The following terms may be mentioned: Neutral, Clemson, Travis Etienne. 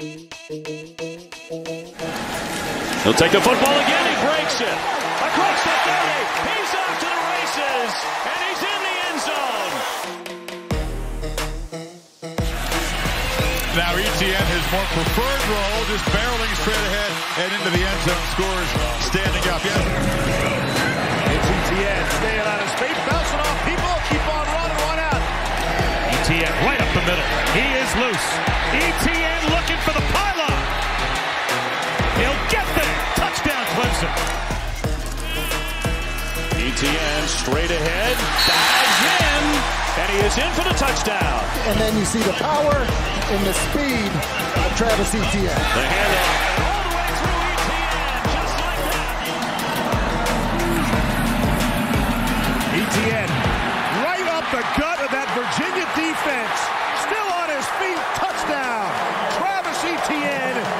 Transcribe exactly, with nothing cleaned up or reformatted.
He'll take the football again, he breaks it. Across the thirty, he's off to the races, and he's in the end zone. Now Etienne, his more preferred role, just barreling straight ahead and into the end zone, scores standing up. Yeah. It's Etienne, staying on his feet, bouncing off people, keep on running, run out. Etienne right up the middle, he is loose. Etienne looking for the pylon. He'll get there. Touchdown, Clemson. Etienne straight ahead, dives in, and he is in for the touchdown. And then you see the power and the speed of Travis Etienne. The handoff all the way through Etienne, just like that. Etienne right up the gut of that Virginia defense, still on his feet. Touchdown, Travis Etienne.